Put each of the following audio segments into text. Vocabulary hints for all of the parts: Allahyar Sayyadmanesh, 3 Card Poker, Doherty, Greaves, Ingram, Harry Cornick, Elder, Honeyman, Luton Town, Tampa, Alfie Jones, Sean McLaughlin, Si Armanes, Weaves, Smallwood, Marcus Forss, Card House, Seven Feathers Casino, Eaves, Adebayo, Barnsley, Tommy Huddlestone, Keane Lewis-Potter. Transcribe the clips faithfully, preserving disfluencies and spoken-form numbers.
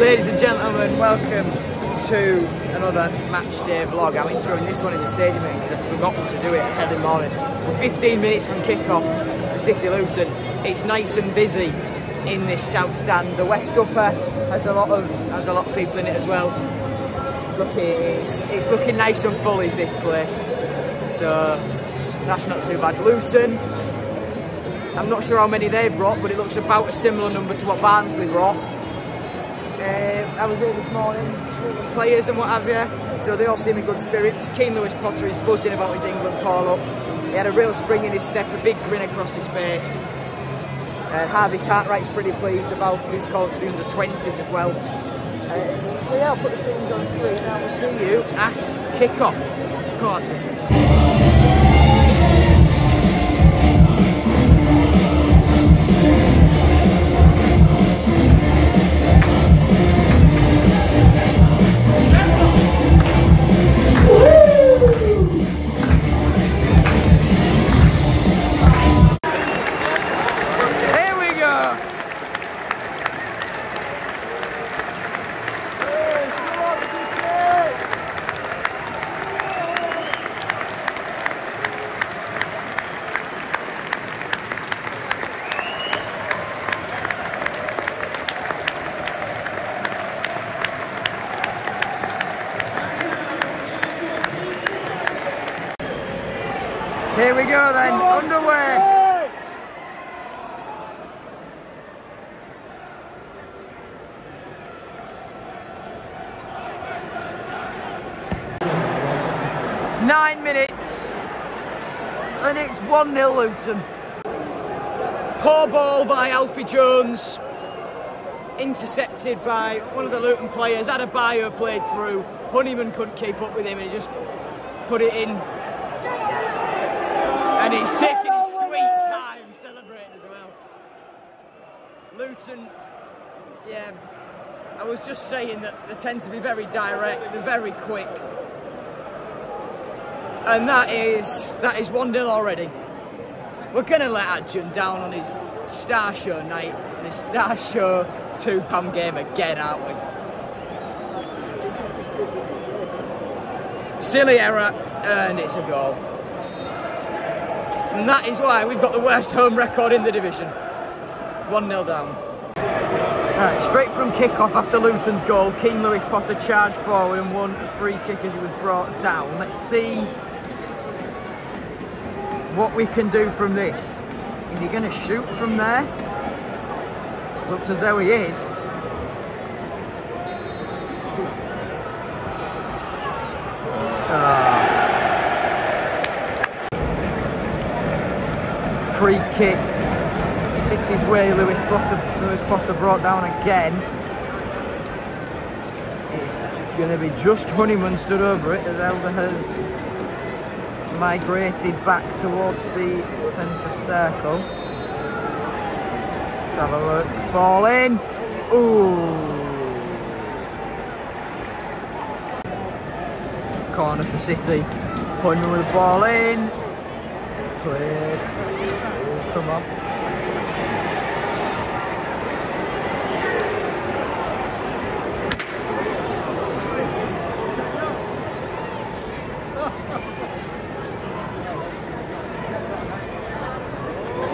Ladies and gentlemen, welcome to another match day vlog. I'm introing this one in the stadium because I've forgotten to do it ahead of the morning. We're fifteen minutes from kickoff for City Luton. It's nice and busy in this south stand. The west upper has a lot of has a lot of people in it as well. Look, it's it's looking nice and full, is this place. So that's not too bad. Luton, I'm not sure how many they brought, but it looks about a similar number to what Barnsley brought. Uh, I was here this morning, players and what have you, so they all seem in good spirits. Keane Lewis-Potter is buzzing about his England call-up. He had a real spring in his step, a big grin across his face. Uh, Harvey Cartwright's pretty pleased about his call to the under twenties as well. Uh, so yeah, I'll put the teams on screen and I will see you at kick-off. Of course, City. Here we go then, underway! Nine minutes, and it's one nil Luton. Poor ball by Alfie Jones, intercepted by one of the Luton players. Adebayo played through, Honeyman couldn't keep up with him and he just put it in. And he's taking his sweet time celebrating as well. Luton, yeah, I was just saying that they tend to be very direct, they're very quick. And that is that is one nil already. We're going to let Adjan down on his star show night, and his star show two pound game again, aren't we? Silly error, and it's a goal. And that is why we've got the worst home record in the division. one nil down. Right, straight from kick-off after Luton's goal, Keane Lewis-Potter charged forward and won a free kick as he was brought down. Let's see what we can do from this. Is he going to shoot from there? Looks as though he is. Oh. Free kick, City's way, Lewis-Potter Lewis-Potter brought down again. It's going to be just Honeyman stood over it as Elder has migrated back towards the centre circle. Let's have a look, ball in, ooh! Corner for City, Honeyman with the ball in, cleared. Come on.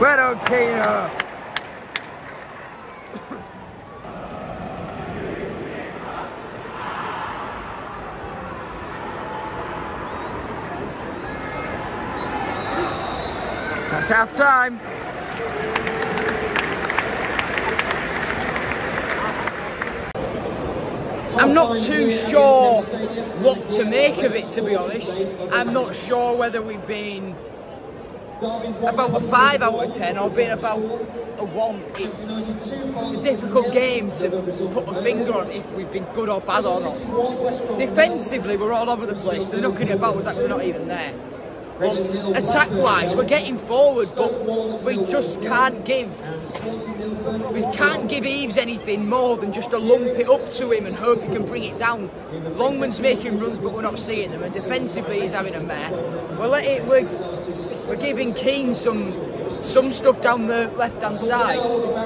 Bueno, Tina. That's half time. I'm not too sure what to make of it, to be honest. I'm not sure whether we've been about a five out of ten or been about a one. It's a difficult game to put a finger on if we've been good or bad or not. Defensively, we're all over the place. They're looking about us like we're not even there. But attack-wise, we're getting forward, but we just can't give. We can't give Eaves anything more than just to lump it up to him and hope he can bring it down. Longman's making runs, but we're not seeing them, and defensively he's having a mare. We're, let it, we're, we're giving Keane some some stuff down the left-hand side,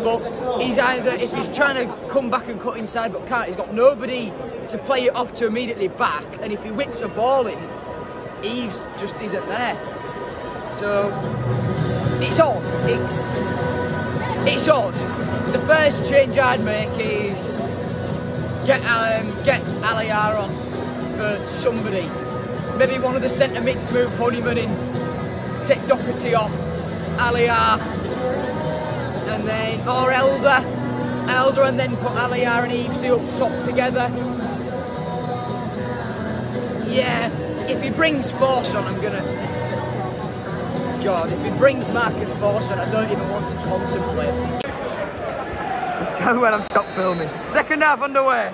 but he's either, if he's trying to come back and cut inside but can't, he's got nobody to play it off to immediately back, and if he whips a ball in, Eaves just isn't there. So, it's odd. It's, it's odd. The first change I'd make is get um, get Allahyar on for somebody. Maybe one of the centre mids move Honeyman in, take Doherty off, Allahyar, and then, or Elder, Elder and then put Allahyar and Eaves up top together. Yeah, if he brings Forss on, I'm gonna, God, if he brings Marcus Forss on, I don't even want to contemplate. It's time when I've stopped filming. Second half underway.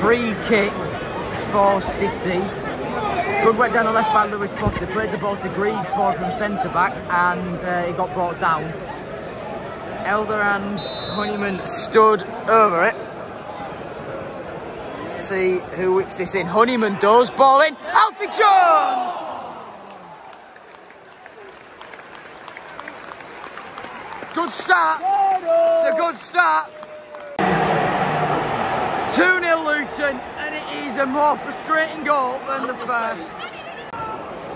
Free kick for City. Good work down the left by Lewis-Potter. Played the ball to Greaves, scored from centre-back, and uh, he got brought down. Elder and Honeyman stood over it. See who whips this in. Honeyman does. Ball in. Alfie Jones! Good start. It's a good start. two nil Luton, and it is a more frustrating goal than the first.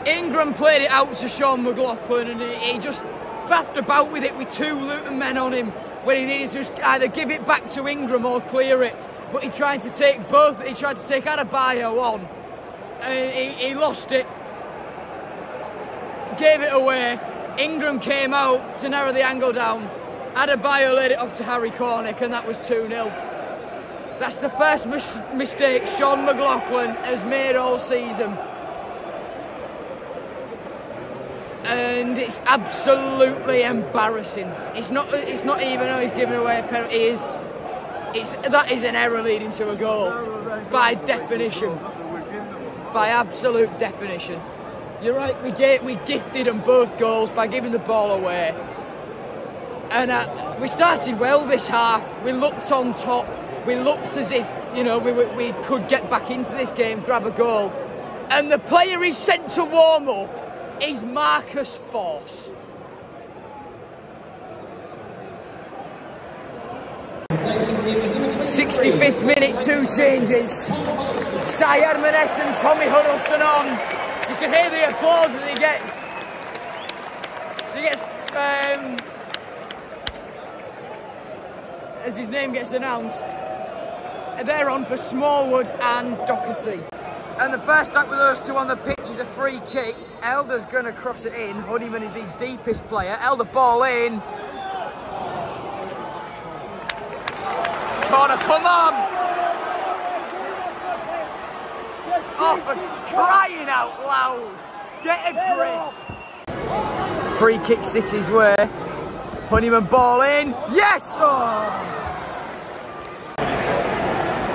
Ingram played it out to Sean McLaughlin, and he just faffed about with it with two Luton men on him when he needed to just either give it back to Ingram or clear it. But he tried to take both, he tried to take Adebayo on, and he, he lost it, gave it away. Ingram came out to narrow the angle down. Adebayo laid it off to Harry Cornick, and that was two nil. That's the first mis mistake Sean McLaughlin has made all season. And it's absolutely embarrassing. It's not it's not even though he's giving away a penalty, it is it's that is an error leading to a goal. By definition. By absolute definition. You're right, we gave, we gifted them both goals by giving the ball away. And uh, we started well this half. We looked on top. We looked as if, you know, we, we could get back into this game, grab a goal. And the player he's sent to warm-up is Marcus Forss. sixty-fifth minute, two changes. Si Armanes and Tommy Huddlestone on. You can hear the applause that he gets. He gets... Um, as his name gets announced. They're on for Smallwood and Doherty. And the first act with those two on the pitch is a free kick. Elder's going to cross it in. Honeyman is the deepest player. Elder, ball in. Corner, come on! Oh, for crying out loud! Get a grip! Free kick City's way. Honeyman, ball in. Yes! Oh!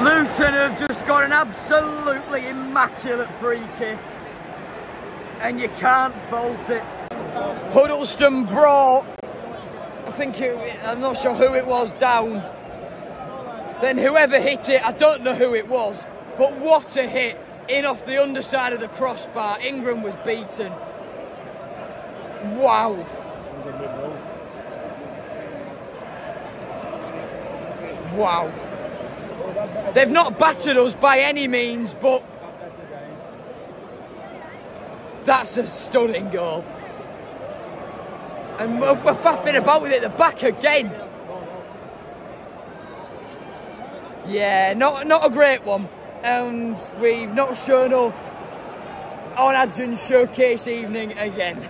Luton have just got an absolutely immaculate free kick, and you can't fault it. Huddlestone brought, I think it, I'm not sure who it was, down. Then whoever hit it, I don't know who it was, but what a hit, in off the underside of the crossbar. Ingram was beaten. Wow. Wow. They've not battered us by any means, but that's a stunning goal. And we're, we're faffing about with it at the back again. Yeah, not not a great one. And we've not shown up on Adjan's showcase evening again.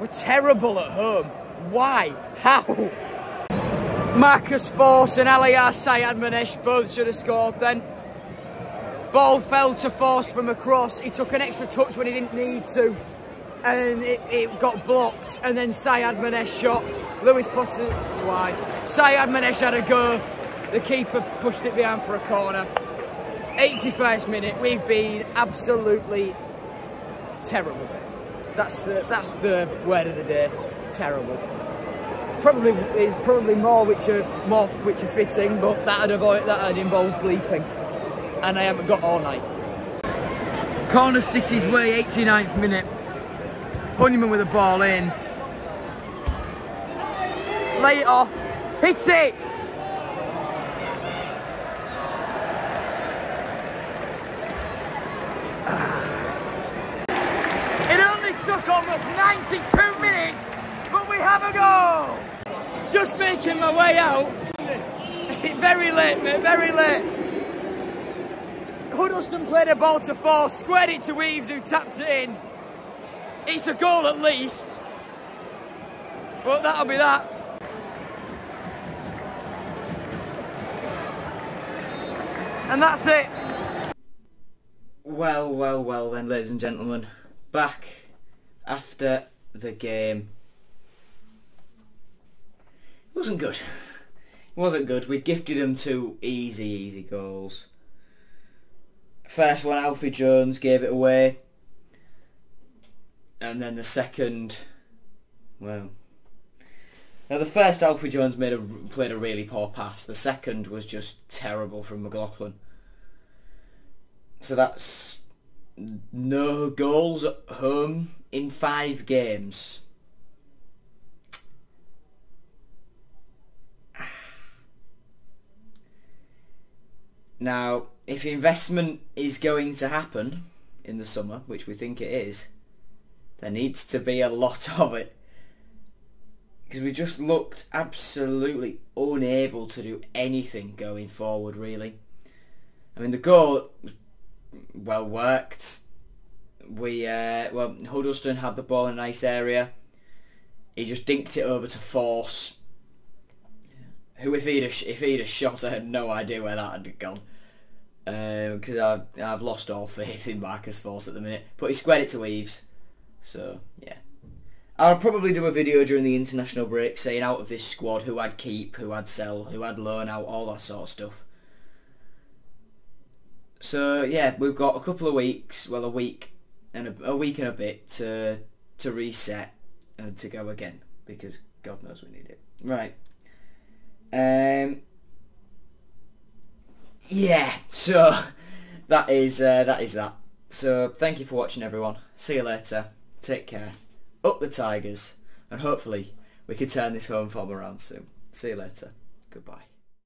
We're terrible at home. Why? How? Marcus Forss and Allahyar Sayyadmanesh both should have scored then. Ball fell to Forss from across. He took an extra touch when he didn't need to, and it, it got blocked, and then Sayyadmanesh shot. Lewis-Potter wide. Sayyadmanesh had a go. The keeper pushed it behind for a corner. eighty-first minute. We've been absolutely terrible. That's the, that's the word of the day. Terrible. probably is probably more which are more which are fitting, but that'd avoid that'd involve bleeping, and I haven't got all night. Corner City's way, eighty-ninth minute. Honeyman with the ball in. Lay it off. Hit it. It only took almost ninety-two minutes, but we have a goal. Just making my way out. Very late, mate. Very late. Huddlestone played a ball to Forss, squared it to Weaves, who tapped it in. It's a goal at least, but that'll be that. And that's it. Well, well, well then, ladies and gentlemen, back after the game. It wasn't good. It wasn't good. We gifted them two easy, easy goals. First one, Alfie Jones gave it away. And then the second, well, now the first Alfie Jones made a, played a really poor pass. The second was just terrible from McLaughlin. So that's no goals at home in five games. Now, if investment is going to happen in the summer, which we think it is, there needs to be a lot of it, because we just looked absolutely unable to do anything going forward, really. I mean, the goal was well worked. We uh, well, Huddlestone had the ball in a nice area. He just dinked it over to Forss, who, if he'd have, if he'd have shot, I had no idea where that had gone. Because uh, I've, I've lost all faith in Marcus Forss at the minute. But he squared it to Eaves. So, yeah. I'll probably do a video during the international break saying out of this squad who I'd keep, who I'd sell, who I'd loan out, all that sort of stuff. So, yeah, we've got a couple of weeks, well, a week and a, a week and a bit to to reset and to go again, because God knows we need it. Right. Um. Yeah, so that is uh, that is that. So thank you for watching, everyone. See you later. Take care. Up the Tigers, and hopefully we can turn this home form around soon. See you later. Goodbye.